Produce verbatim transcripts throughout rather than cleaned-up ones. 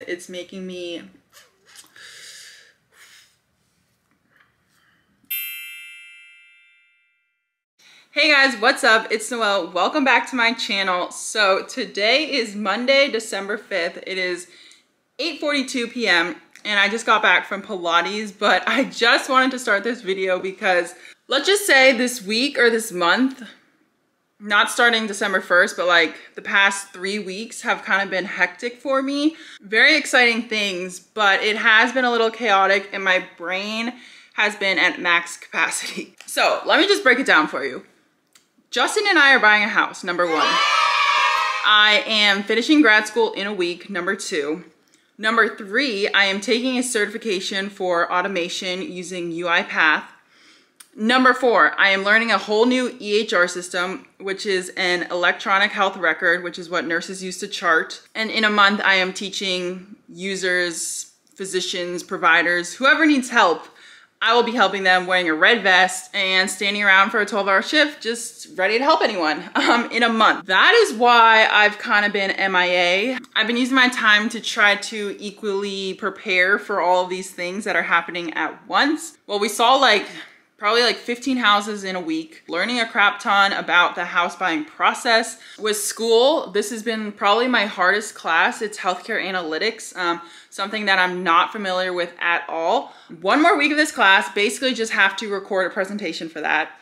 It's making me Hey guys, what's up? It's Noelle. Welcome back to my channel. So today is Monday, December fifth. It is eight forty-two p m and I just got back from Pilates, but I just wanted to start this video because let's just say this week or this month, not starting December first, but like the past three weeks have kind of been hectic for me. Very exciting things, but it has been a little chaotic and my brain has been at max capacity. So let me just break it down for you. Justin and I are buying a house, number one. I am finishing grad school in a week, number two. Number three, I am taking a certification for automation using UiPath. Number four, I am learning a whole new E H R system, which is an electronic health record, which is what nurses use to chart. And in a month, I am teaching users, physicians, providers, whoever needs help. I will be helping them wearing a red vest and standing around for a twelve hour shift, just ready to help anyone um, in a month. That is why I've kind of been M I A. I've been using my time to try to equally prepare for all of these things that are happening at once. Well, we saw like, probably like fifteen houses in a week, learning a crap ton about the house buying process. With school, this has been probably my hardest class. It's healthcare analytics, um, something that I'm not familiar with at all. One more week of this class, basically just have to record a presentation for that.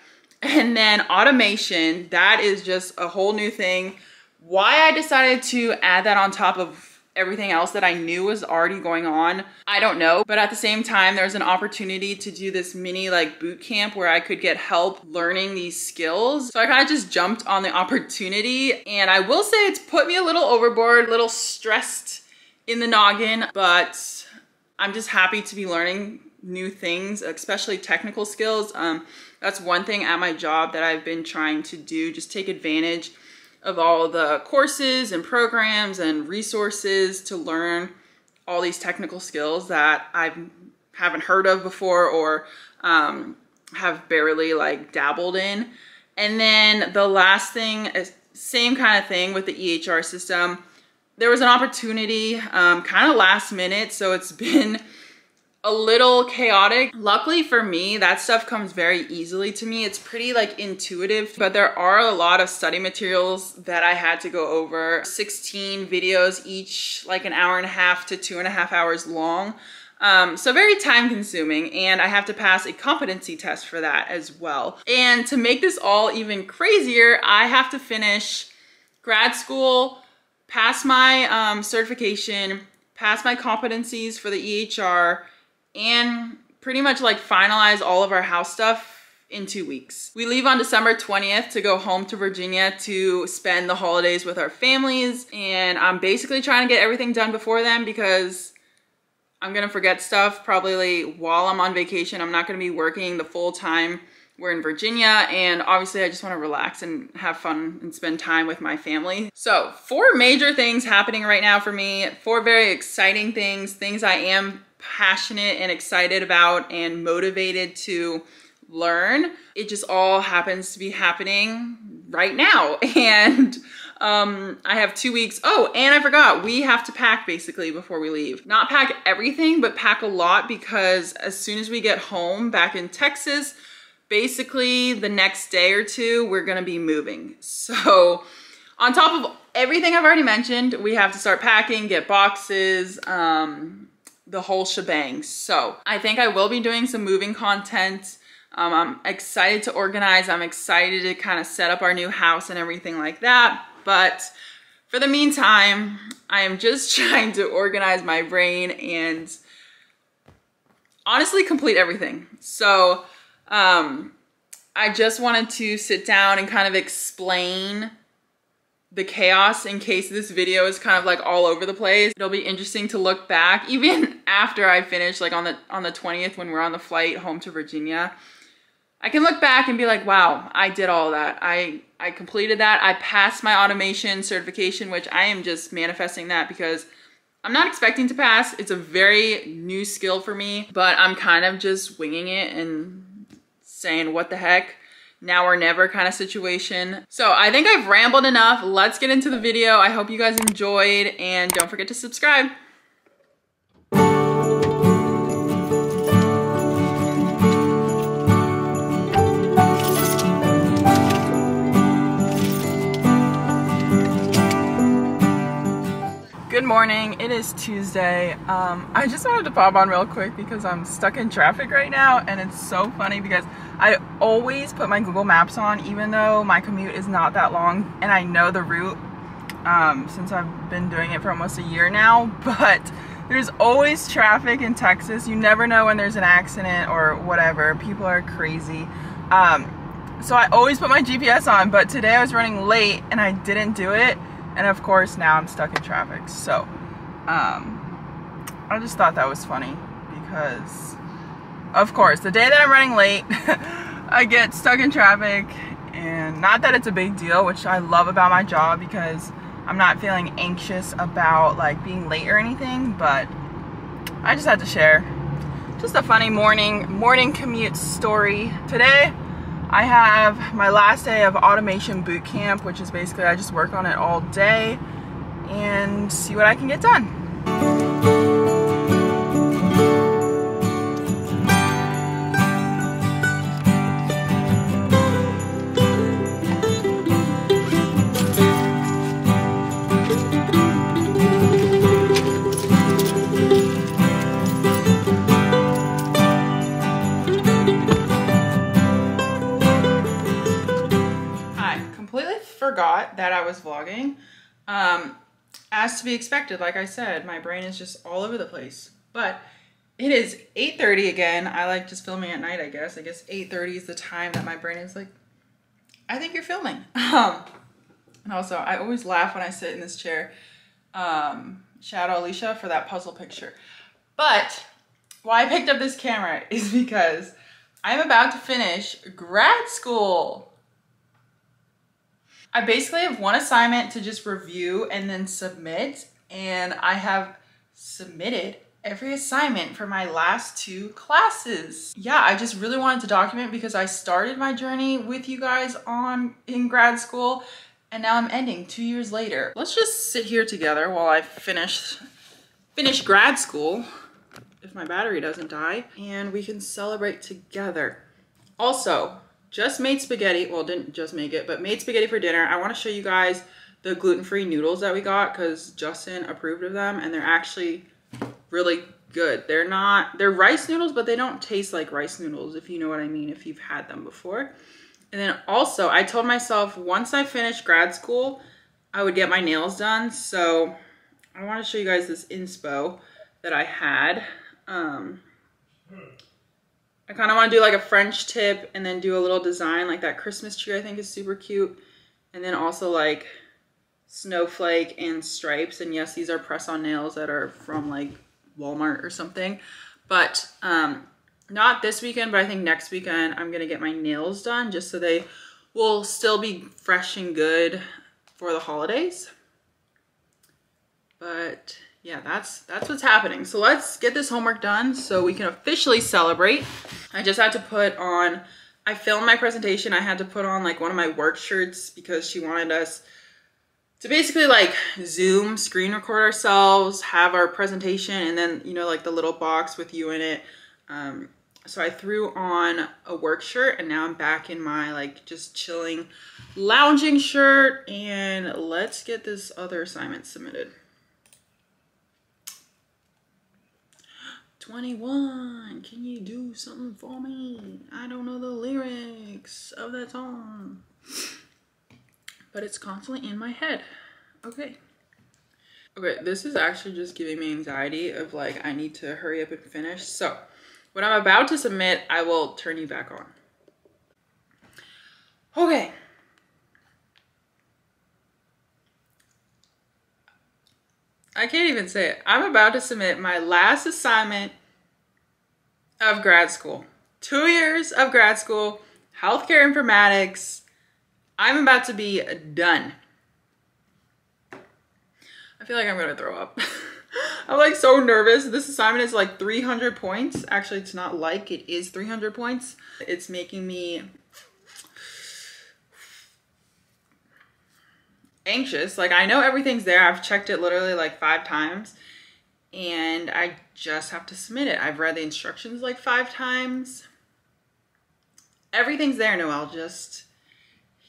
And then automation, that is just a whole new thing. Why I decided to add that on top of everything else that I knew was already going on, I don't know. But at the same time, there's an opportunity to do this mini like boot camp where I could get help learning these skills. So I kind of just jumped on the opportunity, and I will say it's put me a little overboard, a little stressed in the noggin, but I'm just happy to be learning new things, especially technical skills. Um, that's one thing at my job that I've been trying to do, just take advantage of all the courses and programs and resources to learn all these technical skills that I haven't heard of before or um, have barely like dabbled in. And then the last thing, same kind of thing with the E H R system. There was an opportunity um, kind of last minute, so it's been a little chaotic. Luckily for me, that stuff comes very easily to me. It's pretty like intuitive, but there are a lot of study materials that I had to go over. sixteen videos, each like an hour and a half to two and a half hours long. Um, so very time consuming, and I have to pass a competency test for that as well. And to make this all even crazier, I have to finish grad school, pass my um, certification, pass my competencies for the E H R, and pretty much like finalize all of our house stuff in two weeks. We leave on December twentieth to go home to Virginia to spend the holidays with our families. And I'm basically trying to get everything done before then because I'm gonna forget stuff probably while I'm on vacation. I'm not gonna be working the full time we're in Virginia, and obviously I just wanna relax and have fun and spend time with my family. So four major things happening right now for me, four very exciting things, things I am passionate and excited about and motivated to learn. It just all happens to be happening right now. And um, I have two weeks. Oh, and I forgot, we have to pack basically before we leave. Not pack everything, but pack a lot, because as soon as we get home back in Texas, basically the next day or two, we're gonna be moving. So on top of everything I've already mentioned, we have to start packing, get boxes, um, the whole shebang. So I think I will be doing some moving content. Um, I'm excited to organize. I'm excited to kind of set up our new house and everything like that. But for the meantime, I am just trying to organize my brain and honestly complete everything. So um, I just wanted to sit down and kind of explain the chaos in case this video is kind of like all over the place. It'll be interesting to look back even after I finish, like on the on the twentieth when we're on the flight home to Virginia. I can look back and be like, wow, I did all that. I, I completed that. I passed my automation certification, which I am just manifesting that because I'm not expecting to pass. It's a very new skill for me, but I'm kind of just winging it and saying what the heck. Now or never kind of situation. So I think I've rambled enough. Let's get into the video. I hope you guys enjoyed, and don't forget to subscribe. Good morning, it is Tuesday. Um, I just wanted to pop on real quick because I'm stuck in traffic right now, and it's so funny because I always put my Google Maps on even though my commute is not that long and I know the route um, since I've been doing it for almost a year now, but there's always traffic in Texas. You never know when there's an accident or whatever. People are crazy. Um, so I always put my G P S on, but today I was running late and I didn't do it. And of course, now I'm stuck in traffic. So, um, I just thought that was funny because, of course, the day that I'm running late, I get stuck in traffic. And not that it's a big deal, which I love about my job because I'm not feeling anxious about like being late or anything, but I just had to share just a funny morning, morning commute story. Today, I have my last day of automation boot camp, which is basically I just work on it all day and see what I can get done. Forgot that I was vlogging. Um, as to be expected, like I said, my brain is just all over the place. But it is eight thirty again. I like just filming at night, I guess. I guess eight thirty is the time that my brain is like, I think you're filming. Um, and also, I always laugh when I sit in this chair. Um, shout out Alicia for that puzzle picture. But why I picked up this camera is because I'm about to finish grad school. I basically have one assignment to just review and then submit, and I have submitted every assignment for my last two classes. Yeah, I just really wanted to document because I started my journey with you guys on in grad school, and now I'm ending two years later. Let's just sit here together while I finish, finish grad school, if my battery doesn't die, and we can celebrate together. Also, just made spaghetti, well didn't just make it, but made spaghetti for dinner. I wanna show you guys the gluten-free noodles that we got because Justin approved of them and they're actually really good. They're not, they're rice noodles, but they don't taste like rice noodles, if you know what I mean, if you've had them before. And then also I told myself once I finished grad school, I would get my nails done. So I wanna show you guys this inspo that I had. Um, I kind of want to do like a French tip and then do a little design like that Christmas tree I think is super cute. And then also like snowflake and stripes. And yes, these are press-on nails that are from like Walmart or something. But um, not this weekend, but I think next weekend I'm going to get my nails done just so they will still be fresh and good for the holidays. But yeah, that's that's what's happening. So let's get this homework done so we can officially celebrate. I just had to put on, I filmed my presentation. I had to put on like one of my work shirts because she wanted us to basically like Zoom, screen record ourselves, have our presentation, and then, you know, like the little box with you in it. Um, so I threw on a work shirt and now I'm back in my like just chilling, lounging shirt. And let's get this other assignment submitted. twenty-one, can you do something for me? I don't know the lyrics of that song, but it's constantly in my head. Okay. Okay, this is actually just giving me anxiety of like, I need to hurry up and finish. So when I'm about to submit, I will turn you back on. Okay. I can't even say it. I'm about to submit my last assignment of grad school. Two years of grad school, healthcare informatics. I'm about to be done. I feel like I'm gonna throw up. I'm like so nervous. This assignment is like three hundred points. Actually, it's not like, it is three hundred points. It's making me anxious. Like I know everything's there. I've checked it literally like five times and I just have to submit it. I've read the instructions like five times. Everything's there, Noelle. Just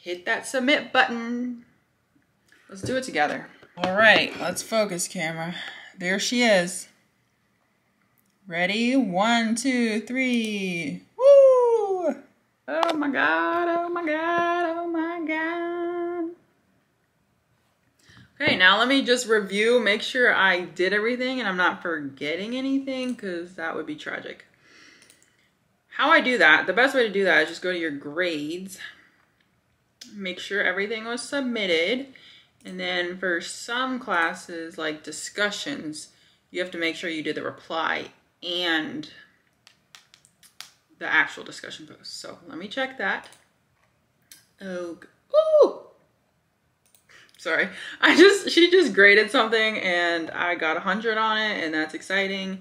hit that submit button. Let's do it together. All right, let's focus, camera. There she is. Ready? One, two, three. Woo! Oh my God, oh my God, oh my God. Okay, now let me just review, make sure I did everything and I'm not forgetting anything, because that would be tragic. How I do that, the best way to do that is just go to your grades, make sure everything was submitted, and then for some classes like discussions, you have to make sure you did the reply and the actual discussion post. So let me check that. Oh, ooh. Sorry. I just, she just graded something and I got one hundred on it, and that's exciting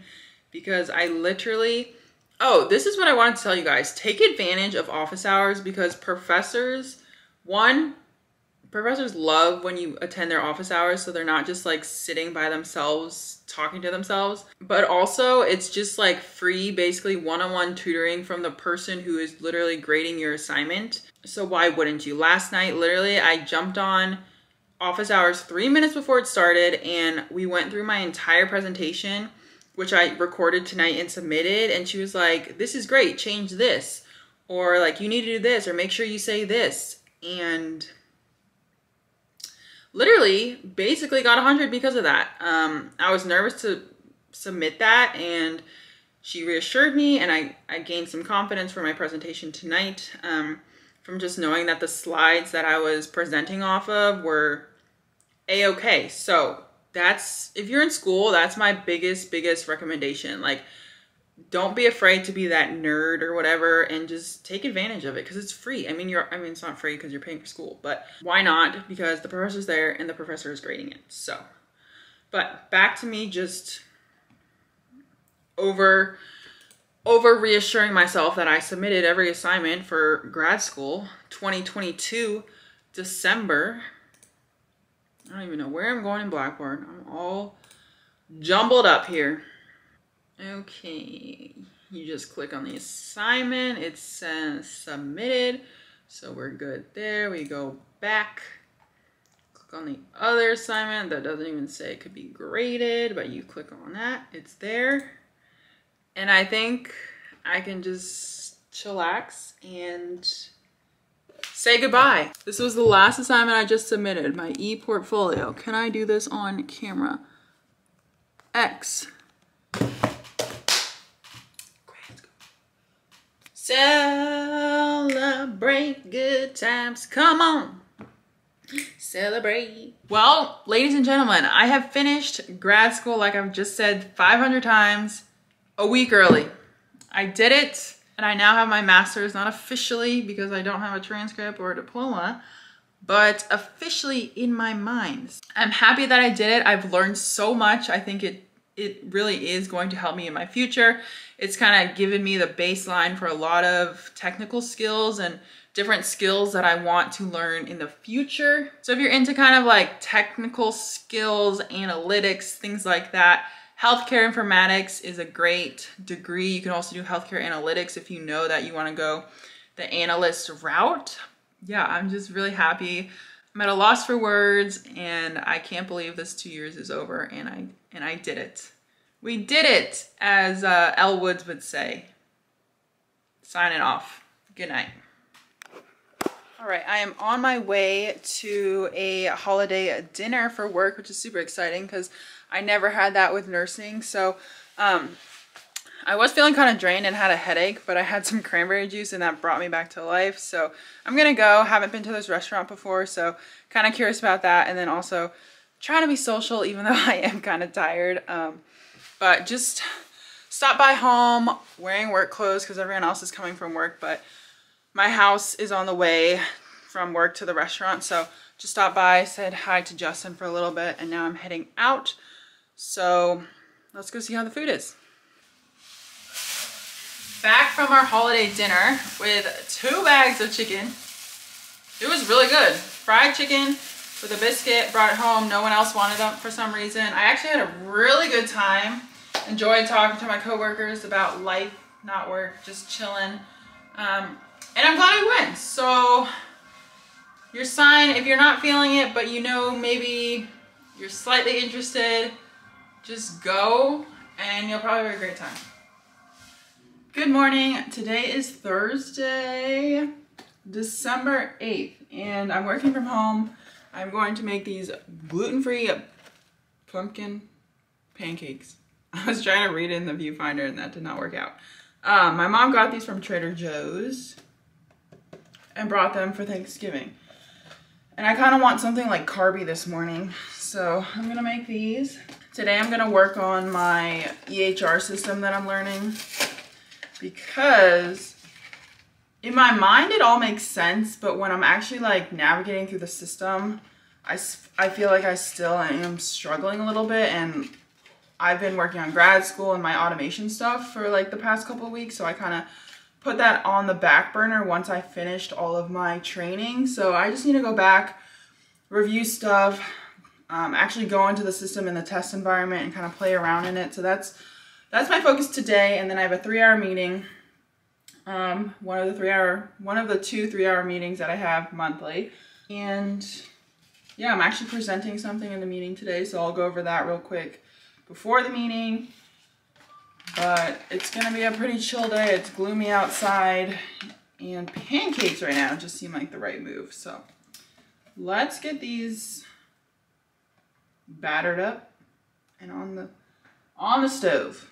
because I literally, oh, this is what I wanted to tell you guys. Take advantage of office hours, because professors, one, professors love when you attend their office hours, so they're not just like sitting by themselves talking to themselves, but also it's just like free, basically one-on-one tutoring from the person who is literally grading your assignment. So why wouldn't you? Last night, literally, I jumped on office hours three minutes before it started, and we went through my entire presentation, which I recorded tonight and submitted, and she was like, this is great, change this, or like, you need to do this, or make sure you say this. And literally basically got one hundred because of that. Um, I was nervous to submit that, and she reassured me, and I, I gained some confidence for my presentation tonight, um, from just knowing that the slides that I was presenting off of were A-okay. So that's, if you're in school, that's my biggest, biggest recommendation. Like, don't be afraid to be that nerd or whatever, and just take advantage of it because it's free. I mean, you're, I mean, it's not free because you're paying for school, but why not? Because the professor's there and the professor is grading it. So, but back to me just over, over reassuring myself that I submitted every assignment for grad school, twenty twenty-two, December. I don't even know where I'm going in Blackboard. I'm all jumbled up here. Okay, you just click on the assignment. It says submitted, so we're good there. We go back, click on the other assignment that doesn't even say it could be graded, but you click on that, it's there. And I think I can just chillax and say goodbye. This was the last assignment I just submitted, my e-portfolio. Can I do this on camera? X. Celebrate good times. Come on. Celebrate. Well, ladies and gentlemen, I have finished grad school, like I've just said five hundred times, a week early. I did it, and I now have my master's, not officially because I don't have a transcript or a diploma, but officially in my mind. I'm happy that I did it. I've learned so much. I think it It really is going to help me in my future. It's kind of given me the baseline for a lot of technical skills and different skills that I want to learn in the future. So if you're into kind of like technical skills, analytics, things like that, healthcare informatics is a great degree. You can also do healthcare analytics if you know that you want to go the analyst route. Yeah, I'm just really happy. I'm at a loss for words, and I can't believe this two years is over, and I and I did it. We did it, as uh, Elle Woods would say. Signing off. Good night. All right, I am on my way to a holiday dinner for work, which is super exciting because I never had that with nursing. So um, I was feeling kind of drained and had a headache, but I had some cranberry juice and that brought me back to life. So I'm gonna go. Haven't been to this restaurant before, so kind of curious about that. And then also trying to be social, even though I am kind of tired. Um, but just stop by home, wearing work clothes because everyone else is coming from work, but my house is on the way from work to the restaurant. So just stopped by, said hi to Justin for a little bit, and now I'm heading out. So let's go see how the food is. Back from our holiday dinner with two bags of chicken. It was really good. Fried chicken with a biscuit, brought it home. No one else wanted them for some reason. I actually had a really good time. Enjoyed talking to my coworkers about life, not work, just chilling. Um, and I'm glad I went. So your sign, if you're not feeling it, but you know maybe you're slightly interested, just go and you'll probably have a great time. Good morning. Today is Thursday, December eighth, and I'm working from home. I'm going to make these gluten-free pumpkin pancakes. I was trying to read it in the viewfinder and that did not work out. Um, my mom got these from Trader Joe's and brought them for Thanksgiving. And I kind of want something like carby this morning, so I'm going to make these. Today I'm going to work on my E H R system that I'm learning, because in my mind it all makes sense, but when I'm actually like navigating through the system, I, I feel like I still am struggling a little bit, and I've been working on grad school and my automation stuff for like the past couple of weeks, so I kind of put that on the back burner once I finished all of my training. So I just need to go back, review stuff, um, actually go into the system in the test environment and kind of play around in it. So that's that's my focus today, and then I have a three-hour meeting. Um, one of the three-hour, one of the two three-hour meetings that I have monthly, and yeah, I'm actually presenting something in the meeting today, so I'll go over that real quick before the meeting. But it's gonna be a pretty chill day. It's gloomy outside, and pancakes right now just seem like the right move. So let's get these battered up and on the on the stove.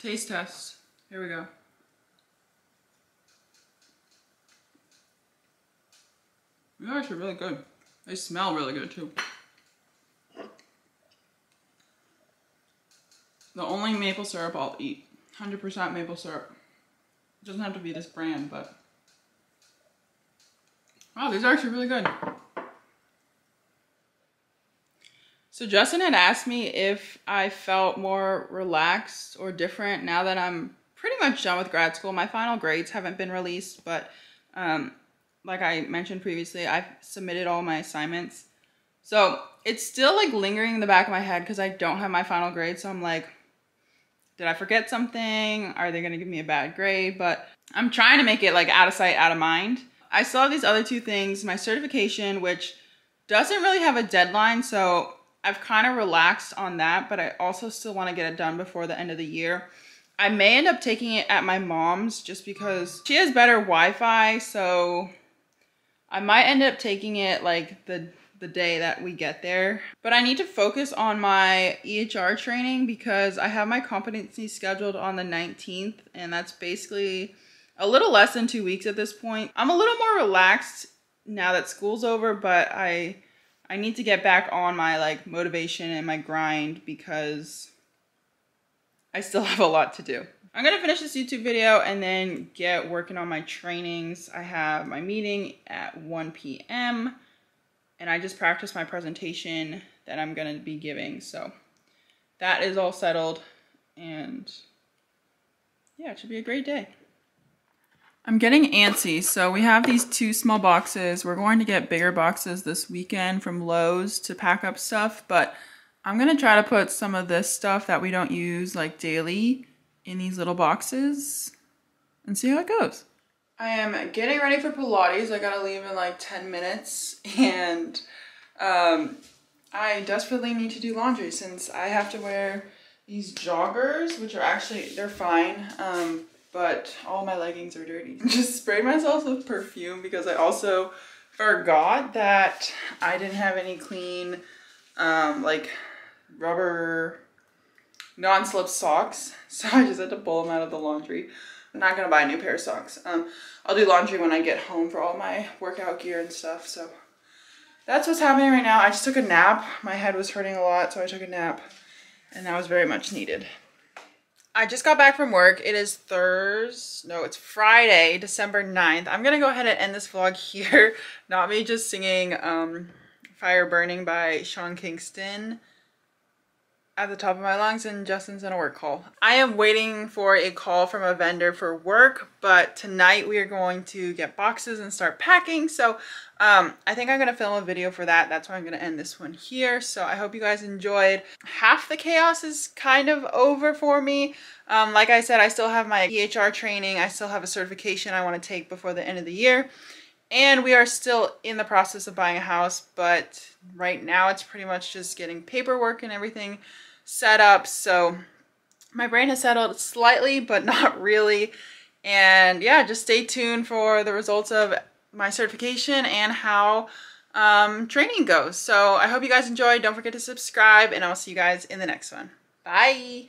Taste test. Here we go. They're actually really good. They smell really good too. The only maple syrup I'll eat. one hundred percent maple syrup. It doesn't have to be this brand, but wow, these are actually really good. So Justin had asked me if I felt more relaxed or different now that I'm pretty much done with grad school. My final grades haven't been released, but um, like I mentioned previously, I've submitted all my assignments. So it's still like lingering in the back of my head because I don't have my final grade. So I'm like, did I forget something? Are they going to give me a bad grade? But I'm trying to make it like out of sight, out of mind. I still have these other two things, my certification, which doesn't really have a deadline. So I've kind of relaxed on that, but I also still want to get it done before the end of the year. I may end up taking it at my mom's just because she has better Wi-Fi, so I might end up taking it like the, the day that we get there. But I need to focus on my E H R training because I have my competency scheduled on the nineteenth, and that's basically a little less than two weeks at this point. I'm a little more relaxed now that school's over, but I... I need to get back on my like motivation and my grind because I still have a lot to do. I'm gonna finish this YouTube video and then get working on my trainings. I have my meeting at one P M and I just practiced my presentation that I'm gonna be giving. So that is all settled, and yeah, it should be a great day. I'm getting antsy, so we have these two small boxes. We're going to get bigger boxes this weekend from Lowe's to pack up stuff, but I'm gonna try to put some of this stuff that we don't use like daily in these little boxes and see how it goes. I am getting ready for Pilates. I gotta leave in like ten minutes, and um, I desperately need to do laundry since I have to wear these joggers, which are actually, they're fine. Um, but all my leggings are dirty. Just sprayed myself with perfume because I also forgot that I didn't have any clean, um, like rubber non-slip socks. So I just had to pull them out of the laundry. I'm not gonna buy a new pair of socks. Um, I'll do laundry when I get home for all my workout gear and stuff. So that's what's happening right now. I just took a nap. My head was hurting a lot, so I took a nap, and that was very much needed. I just got back from work. It is Thursday, no, it's Friday, December ninth. I'm gonna go ahead and end this vlog here. Not me just singing um, Fire Burning by Sean Kingston at the top of my lungs, and Justin's on a work call. I am waiting for a call from a vendor for work, but tonight we are going to get boxes and start packing. So um, I think I'm gonna film a video for that. That's why I'm gonna end this one here. So I hope you guys enjoyed. Half the chaos is kind of over for me. Um, like I said, I still have my E H R training. I still have a certification I wanna take before the end of the year. And we are still in the process of buying a house, but right now it's pretty much just getting paperwork and everything set up. So my brain has settled slightly, but not really. And yeah, just stay tuned for the results of my certification and how um, training goes. So I hope you guys enjoyed. Don't forget to subscribe, and I'll see you guys in the next one. Bye.